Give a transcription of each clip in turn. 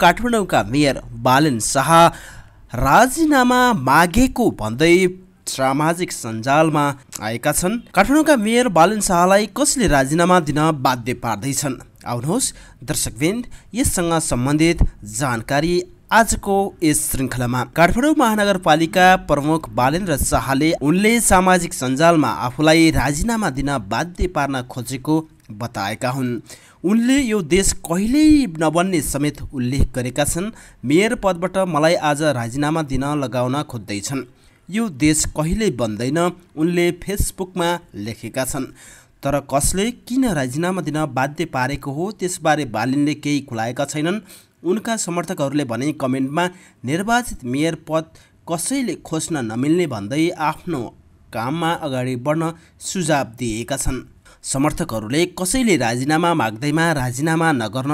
काठमाडौँका mayor बालन शाह राजीनामा मागेको भन्दै सामाजिक सञ्जालमा आएका छन्। काठमाडौँका मेयर बालन शाहलाई कसले राजीनामा दिन बाध्य पार्दैछन्? आउनुहोस् दर्शकवृन्द, यससँग सम्बन्धित जानकारी आजको यस श्रृंखलामा। काठमाडौँ महानगरपालिका प्रमुख बालेन्द्र शाहले उनले सामाजिक सञ्जालमा आफूलाई राजीनामा दिन बाध्य पार्न खोजेको बताएका हुन्। उनले यो देश कहिल्यै नबन्ने समेत उल्लेख गरेका छन्। मेयर पदबाट मलाई आज राजीनामा दिन लगाउन खोज्दैछन्, यो देश कहिल्यै बन्दैन, उनले फेसबुकमा लेखेका छन्। तर कसले किन राजीनामा दिन बाध्य पारेको हो त्यसबारे बालिनले केही खुलाएका छैनन्। उनका समर्थकहरूले भने कमेन्टमा निर्वाचित मेयर पद कसैले खोज्न नमिल्ने भन्दै आफ्नो काममा अगाडि बढ्न सुझाव दिएका छन्। समर्थकहरूले कसैले राजीनामा माग्दैमा राजीनामा नगर्न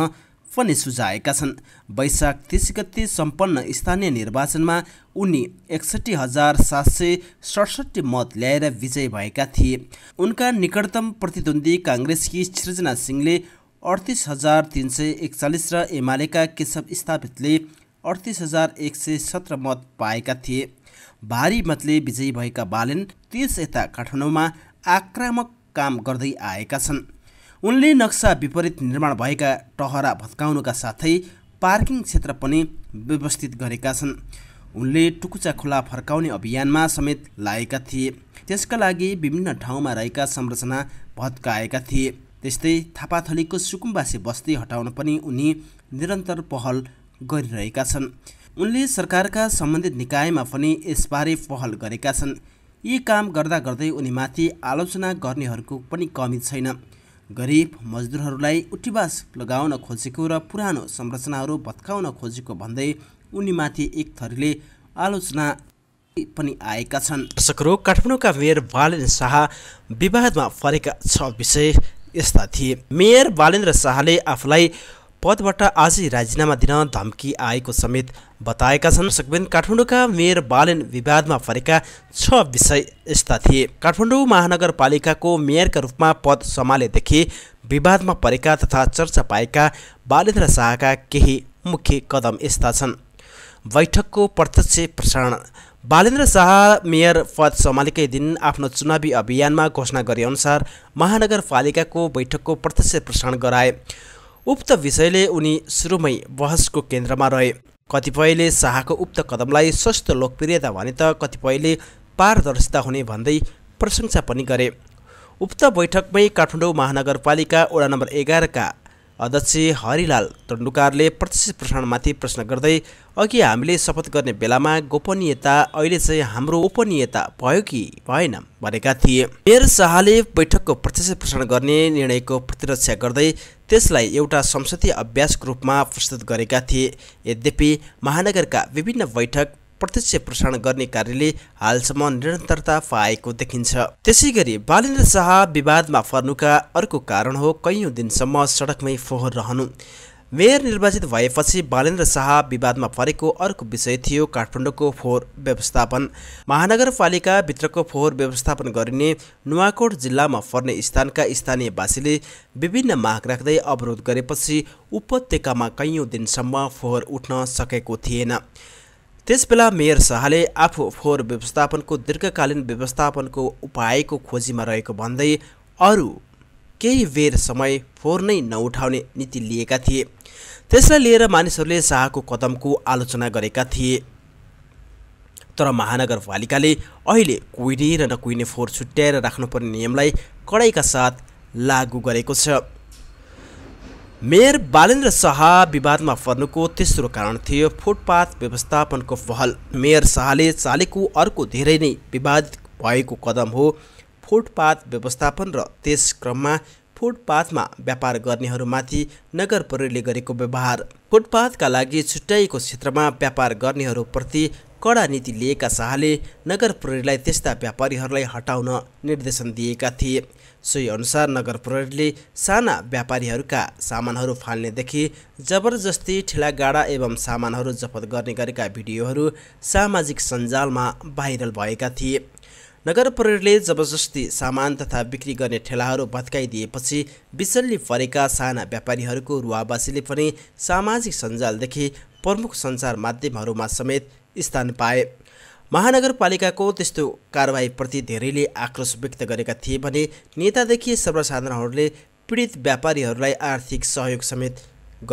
पनि सुझाएका छन्। वैशाख 30 गते सम्पन्न स्थानीय निर्वाचनमा उनी 61,767 मत ल्याएर विजयी भएका थिए। उनका निकटतम प्रतिद्वन्दी काङ्ग्रेसकी सृजना सिंहले 38,341 र एमालेका केशव स्थापितले 38,117 मत पाएका थिए। भारी मतले विजयी भएका बालन त्यस यता काठमाडौँमा आक्रामक काम गर्दै आएका छन्। उनले नक्सा विपरीत निर्माण भएका टहरा भत्काउनुका साथै पार्किङ क्षेत्र पनि व्यवस्थित गरेका छन्। उनले टुकुचा खोला फर्काउने अभियानमा समेत लागेका थिए, त्यसका लागि विभिन्न ठाउँमा रहेका संरचना भत्काएका थिए। त्यस्तै थापाथलीको सुकुम्बासी बस्ती हटाउन पनि उनी निरन्तर पहल गरिरहेका छन्। उनले सरकारका सम्बन्धित निकायमा पनि यसबारे पहल गरेका छन्। यी काम गर्दा गर्दै उनीमाथि आलोचना गर्नेहरूको पनि कमी छैन। गरिब मजदुरहरूलाई उठीबास लगाउन खोजेको र पुरानो संरचनाहरू भत्काउन खोजेको भन्दै उनीमाथि एक थरीले आलोचना पनि आएका छन्। दर्शकहरू, काठमाडौँका मेयर बालन शाह विवादमा परेका 6 विषय यस्ता थिए। मेयर बालेन्द्र शाहले आफूलाई पदबाट आजै राजीनामा दिन धम्की आएको समेत बताएका छन्। सकबेन काठमाडौँका मेयर बालन विवादमा परेका 6 विषय यस्ता थिए। काठमाडौँ महानगरपालिकाको मेयरका रूपमा पद सम्हालेदेखि विवादमा परेका तथा चर्चा पाएका बालेन्द्र शाहका केही मुख्य कदम यस्ता छन्। बैठकको प्रत्यक्ष प्रसारण। बालेन्द्र शाह मेयर पद सम्हालेकै दिन आफ्नो चुनावी अभियानमा घोषणा गरेअनुसार महानगरपालिकाको बैठकको प्रत्यक्ष प्रसारण गराए। उक्त विषयले उनी सुरुमै बहसको केन्द्रमा रहे। कतिपयले शाहको उक्त कदमलाई सस्तो लोकप्रियता भने त कतिपयले पारदर्शिता हुने भन्दै प्रशंसा पनि गरे। उक्त बैठकमै काठमाडौँ महानगरपालिका वडा नम्बर 11का अध्यक्ष हरिलाल तण्डुकारले प्रत्यक्ष प्रसारणमाथि प्रश्न गर्दै अघि हामीले शपथ गर्ने बेलामा गोपनीयता, अहिले चाहिँ हाम्रो गोपनीयता भयो कि भएन भनेका थिए। मेयर शाहले बैठकको प्रत्यक्ष प्रसारण गर्ने निर्णयको प्रतिरक्षा गर्दै त्यसलाई एउटा संसदीय अभ्यासको रूपमा प्रस्तुत गरेका थिए। यद्यपि महानगरका विभिन्न बैठक प्रत्यक्ष प्रसारण गर्ने कार्यले हालसम्म निरन्तरता पाएको देखिन्छ। त्यसैगरी बालेन्द्र शाह विवादमा पर्नुका अर्को कारण हो कैयौँ दिनसम्म सडकमै फोहोर रहनु। मेयर निर्वाचित भएपछि बालेन्द्र शाह विवादमा परेको अर्को विषय थियो काठमाडौँको फोहोर व्यवस्थापन। महानगरपालिकाभित्रको फोहोर व्यवस्थापन गरिने नुवाकोट जिल्लामा पर्ने स्थानका स्थानीयवासीले विभिन्न माग राख्दै अवरोध गरेपछि उपत्यकामा कैयौँ दिनसम्म फोहोर उठ्न सकेको थिएन। त्यसबेला मेयर शाहले आफू फोहोर व्यवस्थापनको दीर्घकालीन व्यवस्थापनको उपायको खोजीमा रहेको भन्दै अरू केही बेर समय फोहोर नै नउठाउने नीति लिएका थिए। त्यसलाई लिएर मानिसहरूले शाहको कदमको आलोचना गरेका थिए। तर महानगरपालिकाले अहिले कुहिने र नकुहिने फोहोर छुट्याएर राख्नुपर्ने नियमलाई कडाइका साथ लागू गरेको छ। मेयर बालेन्द्र शाह विवादमा पर्नुको तेस्रो कारण थियो फुटपाथ व्यवस्थापनको पहल। मेयर शाहले चालेको अर्को धेरै नै विवादित भएको कदम हो फुटपाथ व्यवस्थापन र त्यस क्रममा फुटपाथमा व्यापार गर्नेहरूमाथि नगर प्रहरीले गरेको व्यवहार। फुटपाथका लागि छुट्याइएको क्षेत्रमा व्यापार गर्नेहरूप्रति कडा नीति लिएका शाहले नगर प्रहरीलाई त्यस्ता व्यापारीहरूलाई हटाउन निर्देशन दिएका थिए। सोही अनुसार नगर प्रहरीले साना व्यापारीहरूका सामानहरू फाल्नेदेखि जबरजस्ती ठेलागाडा एवं सामानहरू जफत गर्ने गरेका भिडियोहरू सामाजिक सञ्जालमा भाइरल भएका थिए। नगर प्रहरीले जबरजस्ती सामान तथा बिक्री गर्ने ठेलाहरू भत्काइदिएपछि बिचल्ली परेका साना व्यापारीहरूको रुवाबासीले पनि सामाजिक सञ्जालदेखि प्रमुख सञ्चार माध्यमहरूमा समेत स्थान पाए। महानगरपालिकाको त्यस्तो कारबाहीप्रति धेरैले आक्रोश व्यक्त गरेका थिए भने नेतादेखि सर्वसाधारणहरूले पीडित व्यापारीहरूलाई आर्थिक सहयोग समेत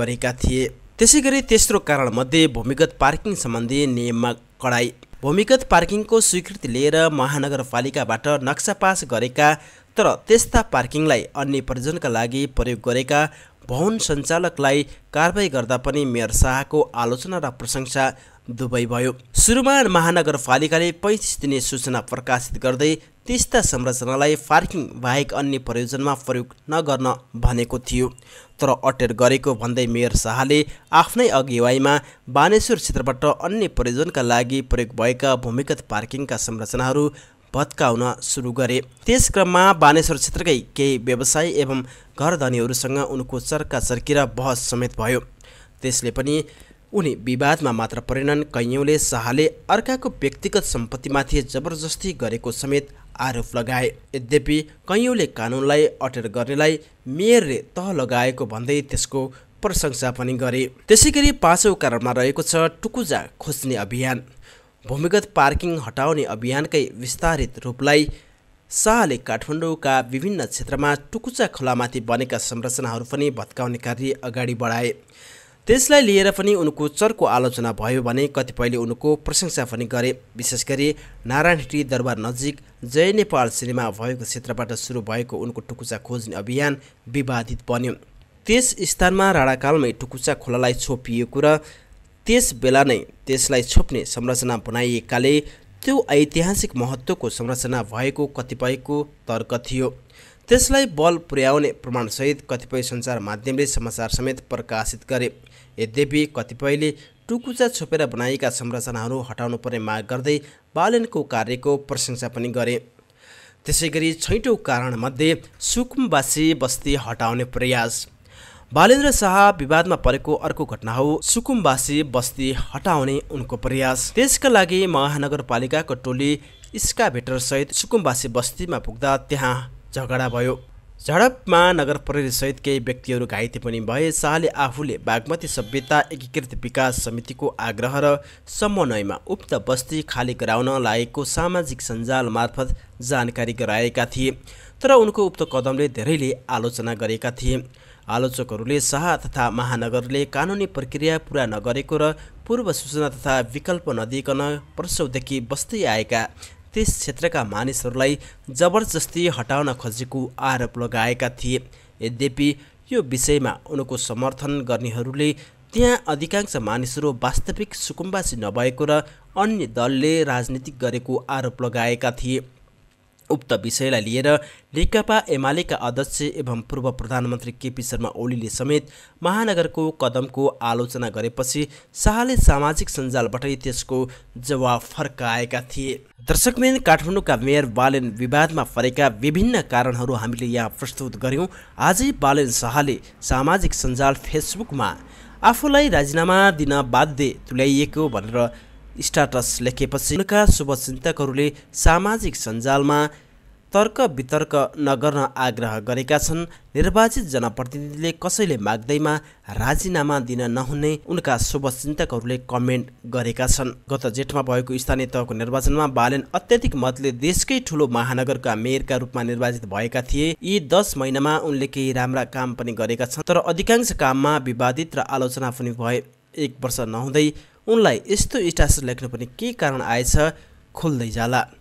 गरेका थिए। त्यसैगरी तेस्रो कारणमध्ये भूमिगत पार्किङ सम्बन्धी नियममा कडाई। भूमिगत पार्किङको स्वीकृति लिएर महानगरपालिकाबाट नक्सा पास गरेका तर त्यस्ता पार्किङलाई अन्य प्रयोजनका लागि प्रयोग गरेका भवन सञ्चालकलाई कारबाही गर्दा पनि मेयर शाहको आलोचना र प्रशंसा दुवै भयो। सुरुमा महानगरपालिकाले 35 दिने सूचना प्रकाशित गर्दै त्यस्ता संरचनालाई पार्किङ बाहेक अन्य प्रयोजनमा प्रयोग नगर्न भनेको थियो, तर अटेर गरेको भन्दै मेयर शाहले आफ्नै अगुवाईमा बानेश्वर क्षेत्रबाट अन्य प्रयोजनका लागि प्रयोग भएका भूमिगत पार्किङका संरचनाहरू भत्काउन सुरु गरे। त्यस क्रममा बानेश्वर क्षेत्रकै केही व्यवसायी एवं घरधनीहरूसँग उनको चर्काचर्की र बहस समेत भयो। त्यसले पनि उनी विवादमा मात्र परेनन्, कैयौँले शाहले अर्काको व्यक्तिगत सम्पत्तिमाथि जबरजस्ती गरेको समेत आरोप लगाए। यद्यपि कैयौँले कानुनलाई अटेर गर्नेलाई मेयरले तह लगाएको भन्दै त्यसको प्रशंसा पनि गरे। त्यसैगरी पाँचौं कारणमा रहेको छ टुकुजा खोज्ने अभियान। भूमिगत पार्किङ हटाउने अभियानकै विस्तारित रूपलाई शाहले काठमाडौँका विभिन्न क्षेत्रमा टुकुचा खोलामाथि बनेका संरचनाहरू पनि भत्काउने कार्य अगाडि बढाए। त्यसलाई लिएर पनि उनको चर्को आलोचना भयो भने कतिपयले उनको प्रशंसा पनि गरे। विशेष गरी नारायणहिटी दरबार नजिक जय नेपाल सिनेमा भएको क्षेत्रबाट सुरु भएको उनको टुकुचा खोज्ने अभियान विवादित बन्यो। त्यस स्थानमा राणाकालमै टुकुचा खोलालाई छोपिएको र त्यस बेला नै त्यसलाई छोप्ने संरचना बनाइएकाले त्यो ऐतिहासिक महत्त्वको संरचना भएको कतिपयको तर्क थियो। त्यसलाई बल पुर्याउने प्रमाणसहित कतिपय सञ्चार माध्यमले समाचार समेत प्रकाशित गरे। यद्यपि कतिपयले टुकुचा छोपेर बनाइएका संरचनाहरू हटाउनुपर्ने माग गर्दै बालनको कार्यको प्रशंसा पनि गरे। त्यसैगरी छैटौँ कारणमध्ये सुकुमवासी बस्ती हटाउने प्रयास। बालेन्द्र शाह विवादमा परेको अर्को घटना हो सुकुमवासी बस्ती हटाउने उनको प्रयास। त्यसका लागि महानगरपालिकाको टोली स्काभेटरसहित सुकुमवासी बस्तीमा पुग्दा त्यहाँ झगडा भयो। झडपमा नगर प्रहरीसहित केही व्यक्तिहरू घाइते पनि भए। शाहले आफूले बागमती सभ्यता एकीकृत विकास समितिको आग्रह र समन्वयमा उक्त बस्ती खाली गराउन लागेको सामाजिक सञ्जाल मार्फत जानकारी गराएका थिए, तर उनको उक्त कदमले धेरैले आलोचना गरेका थिए। आलोचकहरूले शाह तथा महानगरले कानुनी प्रक्रिया पुरा नगरेको र पूर्व सूचना तथा विकल्प नदिइकन वर्षौँदेखि बस्दै आएका त्यस क्षेत्रका मानिसहरूलाई जबरजस्ती हटाउन खोजेको आरोप लगाएका थिए। यद्यपि यो विषयमा उनको समर्थन गर्नेहरूले त्यहाँ अधिकांश मानिसहरू वास्तविक सुकुम्बासी नभएको र अन्य दलले राजनीति गरेको आरोप लगाएका थिए। उक्त विषयलाई लिएर नेकपा एमालेका अध्यक्ष एवं पूर्व प्रधानमन्त्री केपी शर्मा ओलीले समेत महानगरको कदमको आलोचना गरेपछि शाहले सामाजिक सञ्जालबाटै त्यसको जवाब फर्काएका थिए। दर्शकबिन, काठमाडौँका मेयर बालेन विवादमा परेका विभिन्न कारणहरू हामीले यहाँ प्रस्तुत गर्यौँ। आजै बालेन शाहले सामाजिक सञ्जाल फेसबुकमा आफूलाई राजीनामा दिन बाध्य तुल्याइएको भनेर स्टाटस लेखेपछि उनका शुभचिन्तकहरूले सामाजिक सञ्जालमा तर्क वितर्क नगर्न आग्रह गरेका छन्। निर्वाचित जनप्रतिनिधिले कसैले माग्दैमा राजीनामा दिन नहुने उनका शुभचिन्तकहरूले कमेन्ट गरेका छन्। गत जेठमा भएको स्थानीय तहको निर्वाचनमा बालेन अत्यधिक मतले देशकै ठुलो महानगरका मेयरका रूपमा निर्वाचित भएका थिए। यी 10 महिनामा उनले केही राम्रा काम पनि गरेका छन्, तर अधिकांश काममा विवादित र आलोचना पनि भए। एक वर्ष नहुँदै उनलाई यस्तो स्टाटस लेख्नु पनि के कारण आएछ, खुल्दै जाला।